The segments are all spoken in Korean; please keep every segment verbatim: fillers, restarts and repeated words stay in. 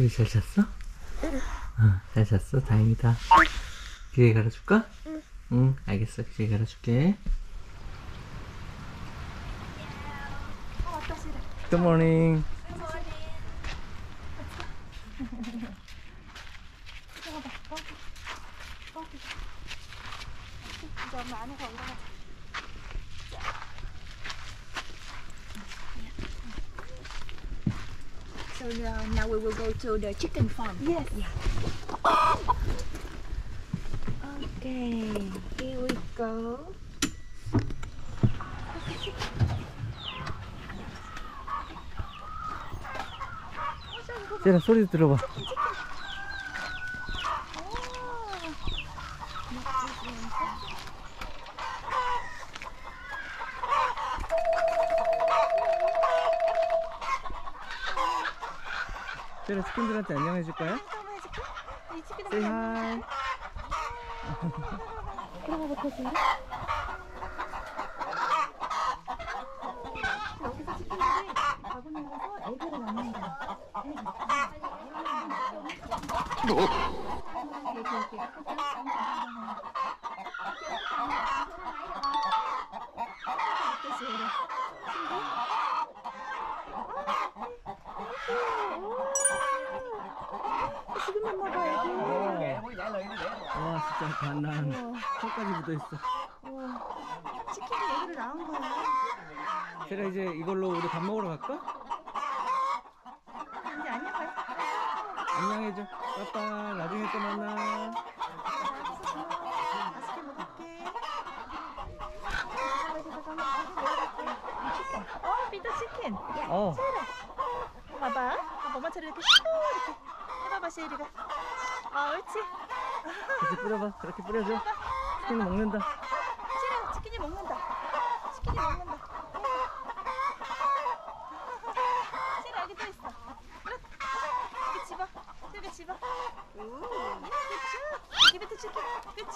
우리 잘 잤어? 응. 어, 잘 잤어? 다행이다. 귀에 갈아줄까? 응. 응, 알겠어. 귀에 갈아줄게. Good morning. Good morning. So uh, now we will go to the chicken farm. Yes. Yeah. Okay. Here we go. 세라 소리 들어봐. 세라 치킨들한테 안녕해줄 거야? Say hi. 들어가 볼까요? 여기서 치킨이 바구니에서 애기를 낳는 거야. 지금만 먹어야 돼. 와, 진짜 반란. 턱까지 묻어있어. 치킨이 여기를 나온 거야. 제가 이제 이걸로 우리 밥 먹으러 갈까? 안녕해줘. 빠빠, 나중에 또 만나. 맛있게 먹을게. 어, 비타 치킨. 어. 세라. 봐봐. 엄마 차례 이렇게 슈 이렇게 해봐봐, 시혜리가. 아, 옳지. 그렇게 뿌려봐. 그렇게 뿌려줘. 치킨이 먹는다. 세라, 치킨이 먹는다. 치킨이 먹는다. 세라, 여기 또 있어. 집어, 집어. 오, 그쵸? 이게 비트 치킨, 그쵸?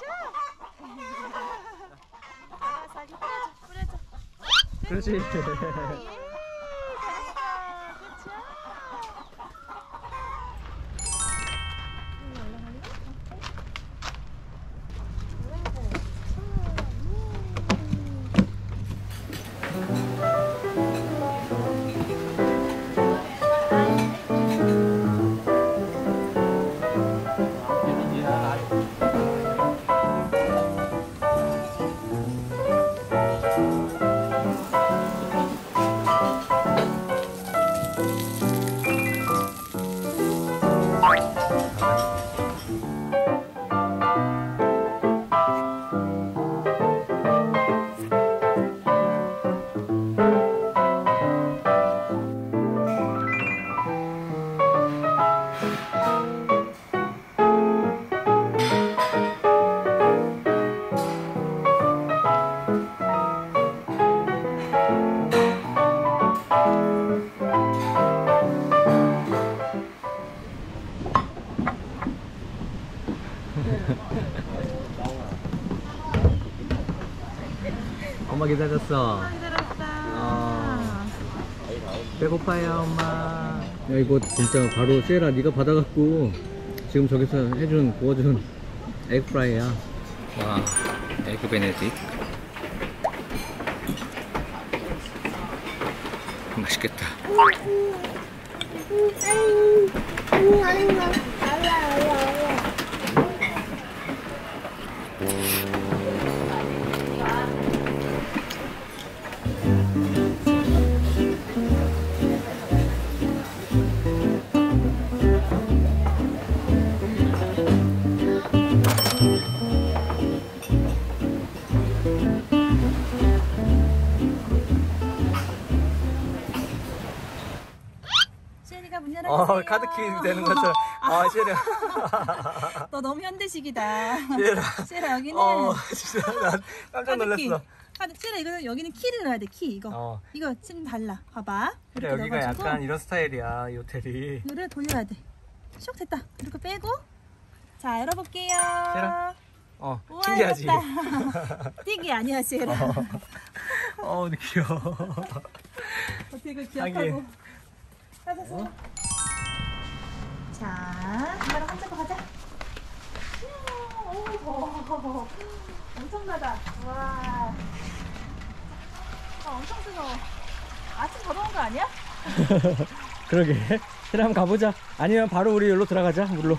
아, 자기 뿌려줘, 뿌려줘. 그렇지. 예, 잘했어, 그쵸? 엄마 기다렸어. 엄마 기다렸다. 어. 배고파요, 엄마. 야, 이거 진짜 바로 세라 네가 받아갖고 지금 저기서 해준 구워준 에그프라이야. 와, 에그 베네딕. 맛있겠다. 어, 카드키 되는 것처럼. 아, 셰라. 너 너무 현대식이다. 셰라. 셰라, 여기는. 어, 진짜. 난 깜짝 놀랐어. 카드, 셰라, 이거 여기는 키를 넣어야 돼, 키. 이거. 어. 이거 침 달라. 봐봐. 그래, 여기가 넣어가지고. 약간 이런 스타일이야, 이 호텔이. 이거를 돌려야 돼. 쇽, 됐다. 이렇게 빼고. 자, 열어볼게요. 셰라. 어, 우와, 신기하지? 띠기 아니야, 셰라. 어, 근데 귀여워. 어떻게 이걸 기억하고. 어? 자, 자, 이거랑 한쪽으로 가자. 오, 엄청나다. 와, 아, 엄청 뜨거워. 아침 더러운 거 아니야? 그러게. 그럼 한번 가보자. 아니면 바로 우리 여기로 들어가자, 물로.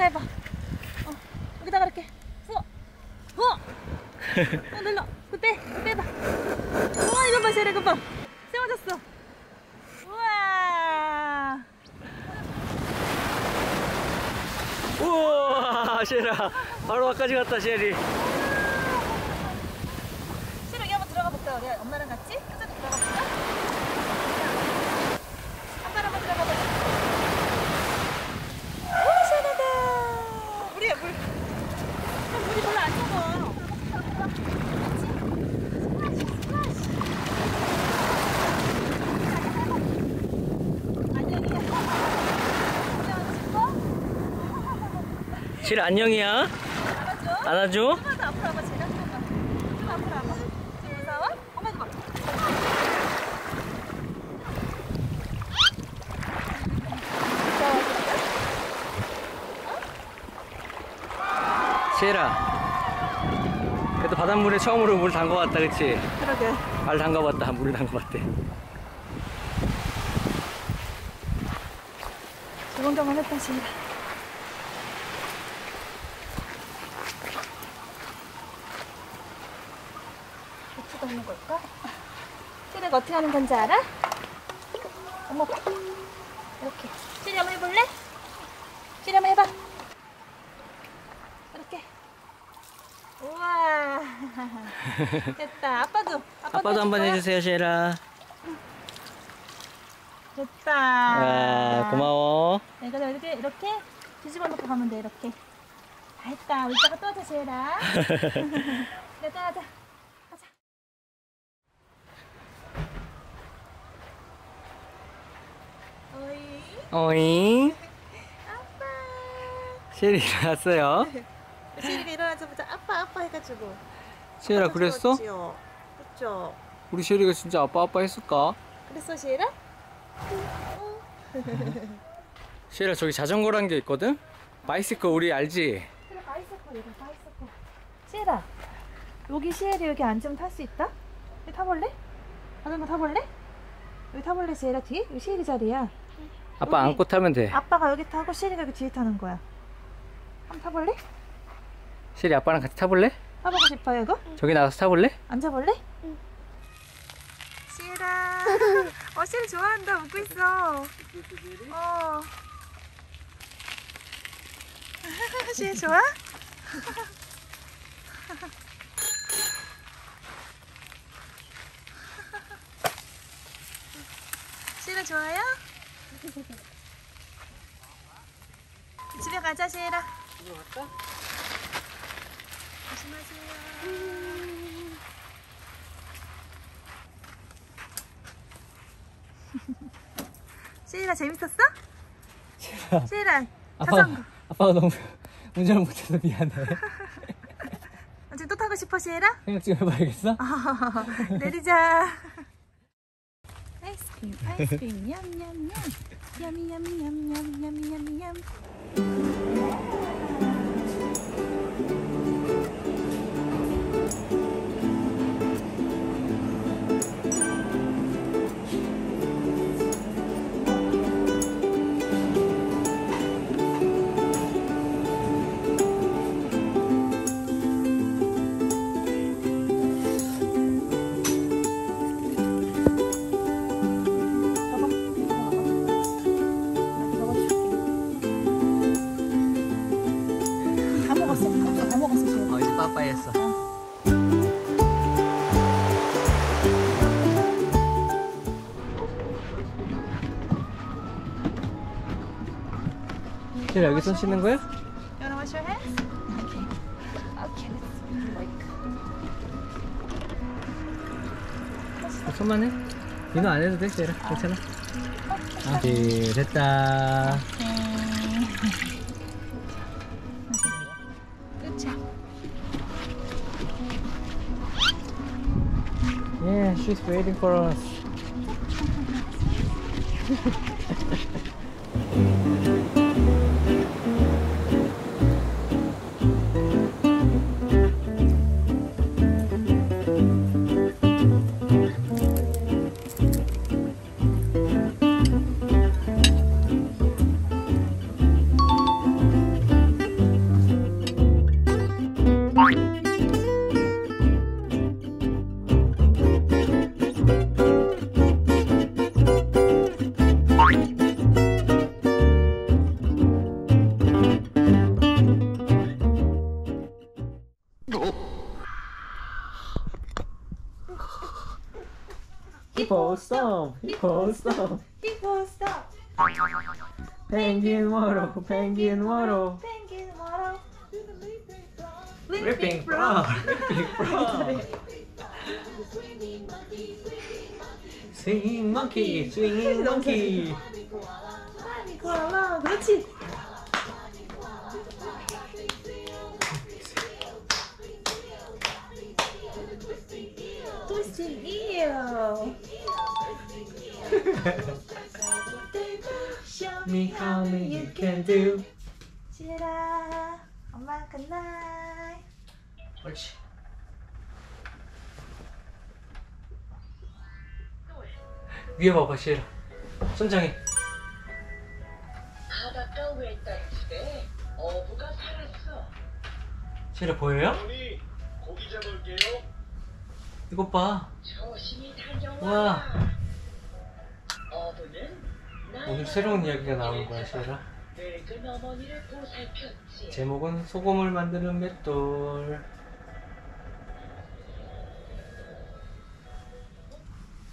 해봐. 어, 여기다가 이렇게. 어, 어, 어, 눌러. 그때, 그때 봐. 우와, 이거 봐, 세레, 이거 봐. 세워졌어. 우와. 우와, 세라. 바로 앞까지 갔다, 세리. 세라, 여기 한번 들어가 볼까? 우리 엄마랑 같이? 끝까지 들어가 볼까? 한번 한번 들어가 볼까? 실 안녕이야. 안아줘. 안아줘. 좀 앞으로 와봐, 제가. 좀 앞으로 와봐. 좀 무서워? 엄마도 봐. 시엘아, 그래도 바닷물에 처음으로 물 담가봤다, 그치? 그러게. 발 담가봤다, 물을 담가봤대. 좋은 경험 했다, 시엘아. 하는 걸까? 시레가 어떻게 하는 건지 알아? 엄마 봐. 이렇게. 시레 한번 해볼래? 시레 한번 해봐. 이렇게. 우와. 됐다. 아빠도. 아빠도, 아빠도 한번 해주세요, 시레라. 응. 됐다. 와, 고마워. 내가 이렇게, 이렇게 뒤집어 놓고 가면 돼, 이렇게. 다 했다. 우리 이따가 또 하자, 시레라. 그래, 또 하자. 어잉. 아빠. 시엘이 일어났어요. 시엘이 일어나자마자 아빠 아빠 해가지고. 시엘아 그랬어? 그렇죠. 우리 시엘이가 진짜 아빠 아빠 했을까? 그랬어 시엘아? 시엘아 저기 자전거란 게 있거든? 바이시클 우리 알지? 그래 바이시클 이거 바이시클. 시엘아 여기 시엘이 여기 앉으면 탈 수 있다? 여기 타볼래? 자전거 타볼래? 여기 타볼래 시엘아 뒤? 여기 시엘이 자리야. 아빠 안고 타면 돼. 아빠가 여기 타고 시엘이가 여기 뒤에 타는 거야. 한번 타볼래? 시엘이 아빠랑 같이 타볼래? 타보고 싶어요 이거? 응. 저기 나가서 타볼래? 앉아볼래? 응. 시엘아. 어 시엘이 좋아한다. 웃고 있어. 어. 시엘 좋아? 시엘아 좋아요? 집에 가자, 시엘아. 집에 갈까? 조심하세요. 음. 시엘아 재밌었어? 시엘아. 시엘아 자전거. 아빠가 너무 운전을 못해서 미안해. 지금 또 타고 싶어, 시엘아? 생각 좀 해봐야겠어? 어, 내리자. 아이스크림, 아이스크림, 냠냠냠. 냠냠냠냠냠냠냠. 시엘아 여기 손 씻는 거야? You wanna wash your hands? Okay. Okay, let's like. 손만해? 민호 안 해도 돼? 얘라 괜찮아? 아, 됐다. 끝이야. Yeah, she's waiting for us. Hippo stop! Hippo stop! Hippo stop! Penguin waddle! Penguin waddle! Penguin waddle! Ripping frog! Ripping frog! Swinging monkey! Swinging monkey! Climbing koala! 그렇지! Twisting eel! Show me how you can do. 지라, 엄마 굿나잇. 옳지. 위에 봐봐, 지라. 선장이. 바닷가 위에 있던 집에 어부가 살았어. 지라 보여요? 우리 고기 잡을게요. 이것 봐. 와. 오늘 새로운 이야기가 나오는 거야, 시라. 제목은 소금을 만드는 맷돌.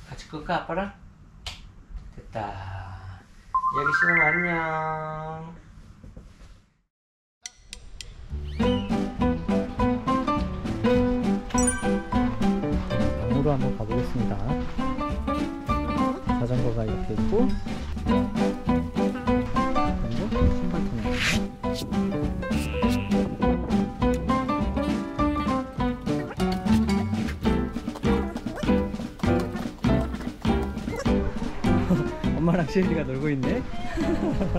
같이 끌까, 아빠랑? 됐다. 이야기 시간 안녕. 한번 가보겠습니다. 자전거가 이렇게 있고 그리고 신발통이 엄마랑 시은이가 놀고 있네. 시은이가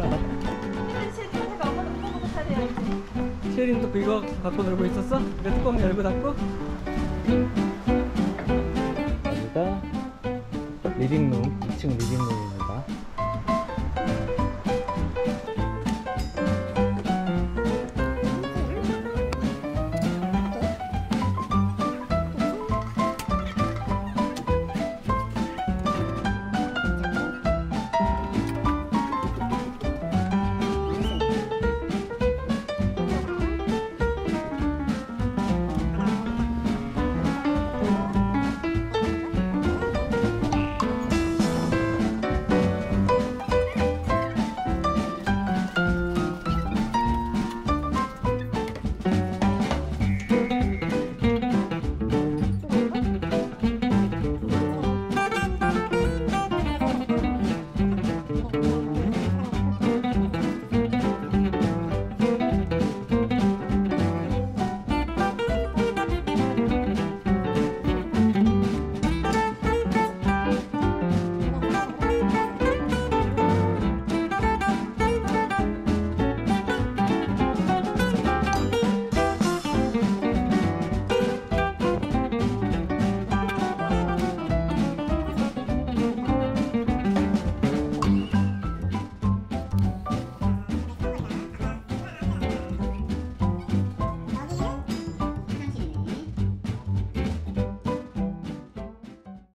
엄마 뚜껑 갖고 살려야지. 시은이도 그거 갖고 놀고 있었어? 내 뚜껑 열고 닫고? 리빙룸, 이 층 리빙룸.